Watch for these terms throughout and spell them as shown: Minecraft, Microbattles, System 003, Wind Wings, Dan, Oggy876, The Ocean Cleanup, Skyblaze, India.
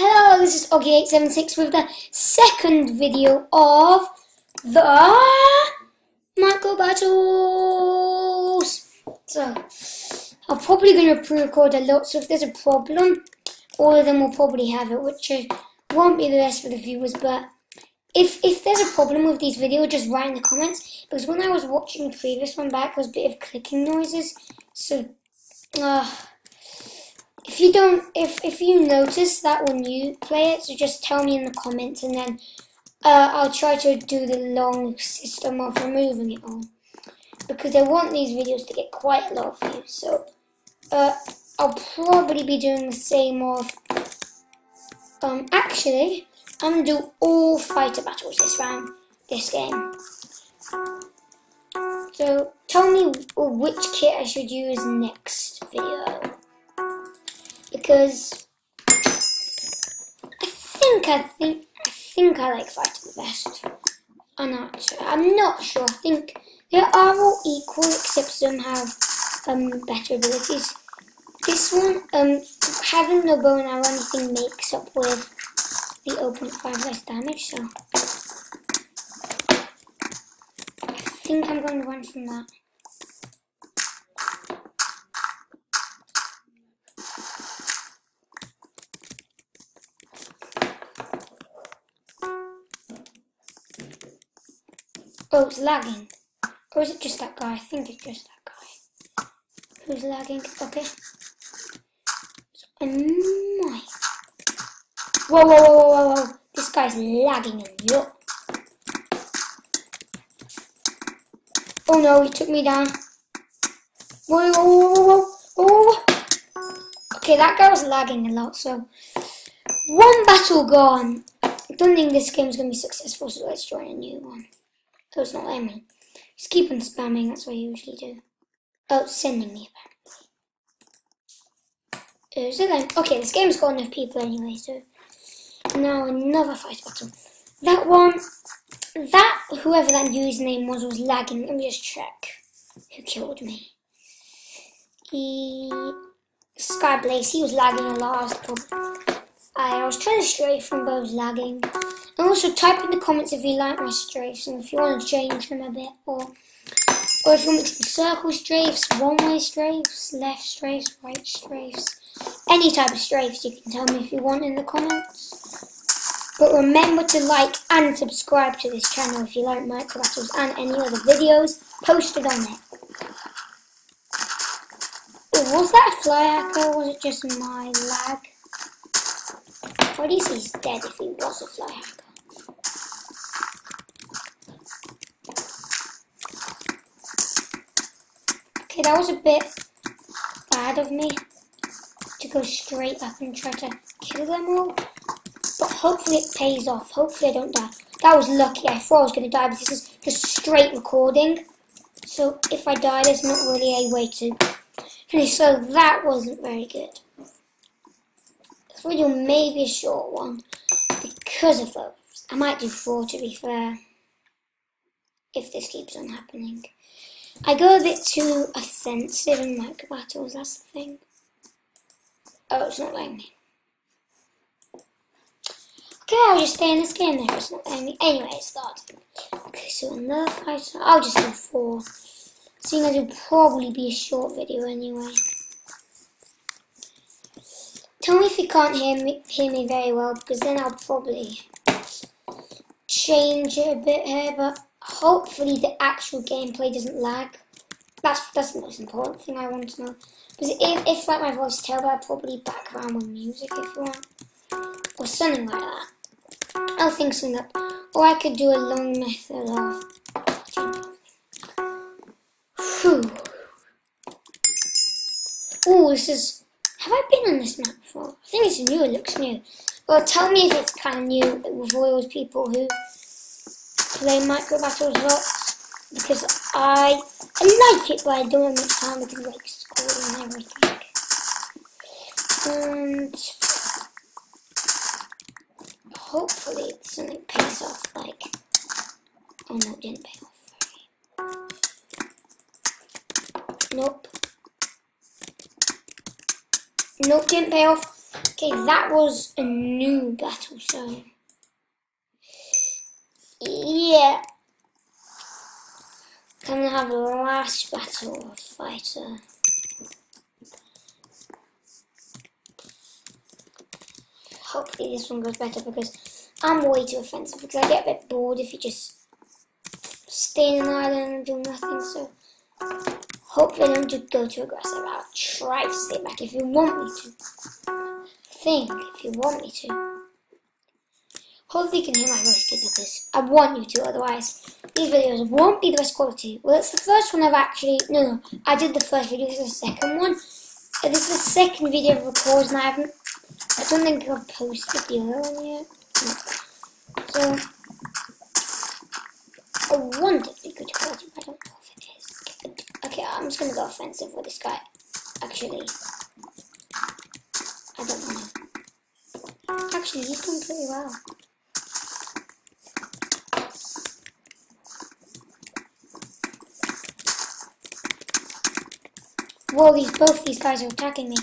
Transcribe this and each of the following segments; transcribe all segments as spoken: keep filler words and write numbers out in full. Hello, this is Oggy eight seven six with the second video of the Microbattles. So, I'm probably going to pre-record a lot, so if there's a problem, all of them will probably have it, which won't be the best for the viewers, but if if there's a problem with these videos, just write in the comments, because when I was watching the previous one back, there was a bit of clicking noises, so, uh, If you don't, if, if you notice that when you play it, so just tell me in the comments, and then uh, I'll try to do the long system of removing it all, because I want these videos to get quite a lot of views, so uh, I'll probably be doing the same of, um, actually, I'm going to do all fighter battles this round, this game, so tell me which kit I should use next video. Because I think I think I think I like fighting the best. I'm not sure. I'm not sure. I think they are all equal, except some have um better abilities. This one, um having no bow and arrow or anything makes up with the zero point five less damage, so I think I'm going to run from that. Oh, it's lagging. Or is it just that guy? I think it's just that guy who's lagging. Okay. So I might. Whoa, whoa, whoa, whoa, whoa. This guy's lagging a lot. Oh no, he took me down. Whoa, whoa, whoa, whoa, whoa, whoa. Okay, that guy was lagging a lot, so. One battle gone. I don't think this game's gonna be successful, so let's join a new one. Oh, it's not letting me. Just keep on spamming, that's what I usually do. Oh, it's sending me apparently. So then, okay, this game's got enough people anyway, so. Now another fight battle. That one, that, whoever that username was, was lagging. Let me just check who killed me. He, Skyblaze, he was lagging a lot. I was, probably, I was trying to stray from both lagging. And also type in the comments if you like my strafes and if you want to change them a bit, or or if you want to mix the circle strafes, one-way strafes, left strafes, right strafes, any type of strafes you can tell me if you want in the comments. But remember to like and subscribe to this channel if you like Microbattles and any other videos posted on it. Ooh, was that a fly hacker or was it just my lag? Or at least he's dead if he was a fly hacker. That was a bit bad of me to go straight up and try to kill them all, but hopefully it pays off. Hopefully I don't die. That was lucky. I thought I was going to die, but this is just straight recording, so if I die there's not really a way to finish, so that wasn't very good. This video may be a short one because of those. I might do four to be fair, if this keeps on happening. I go a bit too offensive in Microbattles, that's the thing. Oh, it's not letting me. Okay, I'll just stay in this game there, it's not letting me. Anyway, it started. Okay, so another fight. I'll just do four. Seeing as it'll probably be a short video anyway. Tell me if you can't hear me, hear me very well, because then I'll probably change it a bit here, but hopefully the actual gameplay doesn't lag. That's that's the most important thing I want to know. Because if, if like my voice is terrible, I'd probably back around with music if you want. Or something like that. I'll think something up. Or I could do a long method of whew. Ooh, this is, have I been on this map before? I think it's new, it looks new. Well, tell me if it's kind of new with all those people who play Microbattles a lot, because I, I like it, but I don't have much time because I like school and everything. And hopefully something pays off, like, oh no, it didn't pay off. Nope. Nope, didn't pay off. Okay, that was a new battle, so yeah. Can we have the last battle of fighter? Hopefully this one goes better, because I'm way too offensive, because I get a bit bored if you just stay in an island and do nothing, so hopefully I don't just go too aggressive. I'll try to stay back if you want me to. Think if you want me to. Hopefully you can hear my voice good, because I want you to, otherwise these videos won't be the best quality. Well, it's the first one I've actually, no, no, I did the first video, this is the second one. This is the second video I've recorded, and I haven't, I don't think I've posted the other one yet. No. So, I want it to be good quality, but I don't know if it is. Okay, I'm just going to go offensive with this guy. Actually, I don't know. Actually, he's doing pretty well. Whoa, these, both these guys are attacking me.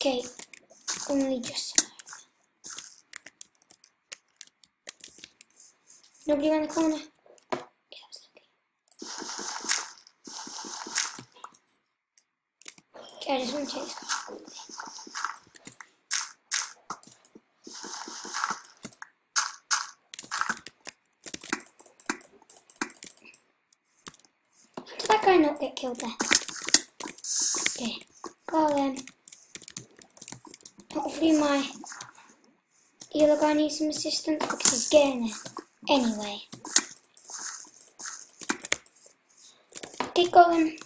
Okay, only just... Nobody around the corner. Yeah, that's okay. Okay, I just want to take this guy. Did that guy not get killed there? Okay, go then. Hopefully my yellow guy needs some assistance, because he's getting it. Anyway, get going.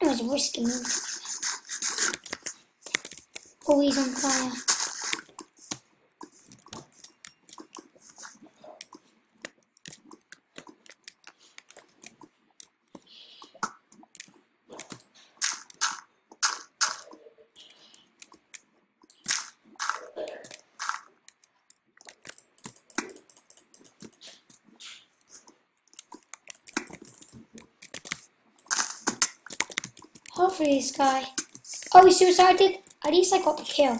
It was a risky move. Always on fire. Hopefully this guy. Oh, he suicided. At least I got the kill.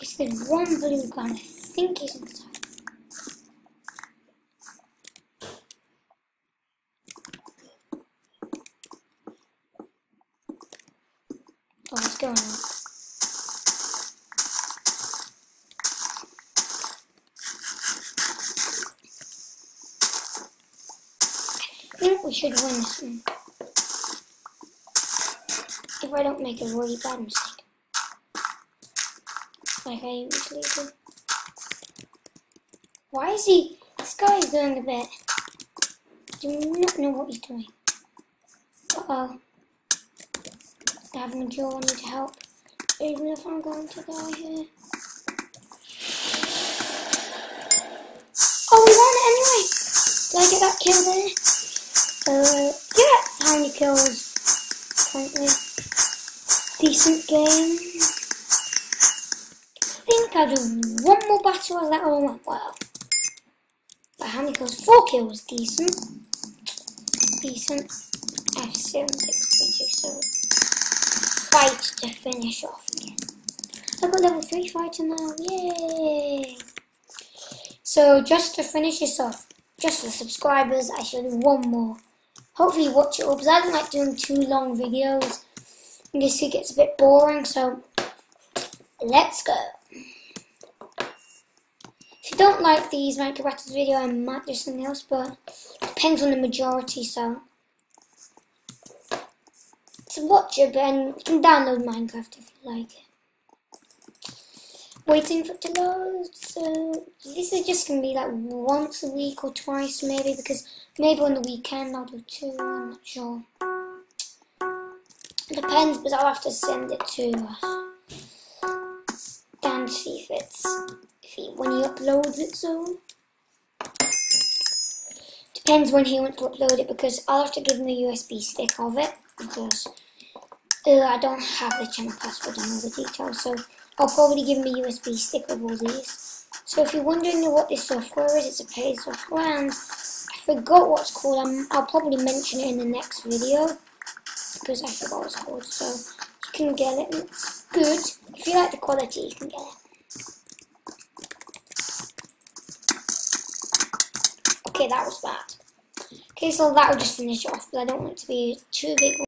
It's the one blue gun. I think he's on the side. Oh, what's going on? I think we should win this one. If I don't make a really bad mistake, like I usually do. Why is he? This guy is doing a bit. I do not know what he's doing. Uh oh. I have a jaw, I need to help. Even if I'm going to die here. Oh, we won it anyway! Did I get that kill there? Uh, yeah, how many kills? Currently. Decent game. I think I'll do one more battle and that all went well. But how many kills? Four kills, decent. Decent. F seven six two, so fight to finish off again. I've got level three fighter now, yay! So just to finish this off, just for subscribers, I should do one more. Hopefully you watch it all, because I don't like doing too long videos. This week gets a bit boring, so let's go. If you don't like these Microbattles video, I might do something else, but it depends on the majority, so so watch it, and you can download Minecraft if you like it. Waiting for it to load, so this is just gonna be like once a week or twice maybe, because maybe on the weekend I'll do two, I'm not sure. It depends, but I'll have to send it to Dan to see if it's if he, when he uploads it. So depends when he wants to upload it, because I'll have to give him a U S B stick of it, because uh, I don't have the channel password and all the details. So I'll probably give him a U S B stick of all these. So if you're wondering what this software is, it's a paid software, and I forgot what it's called. I'm, I'll probably mention it in the next video, because I forgot what it's called, so can get it. It's good. If you like the quality, you can get it. Okay, that was bad. Okay, so that will just finish it off, but I don't want it to be too big.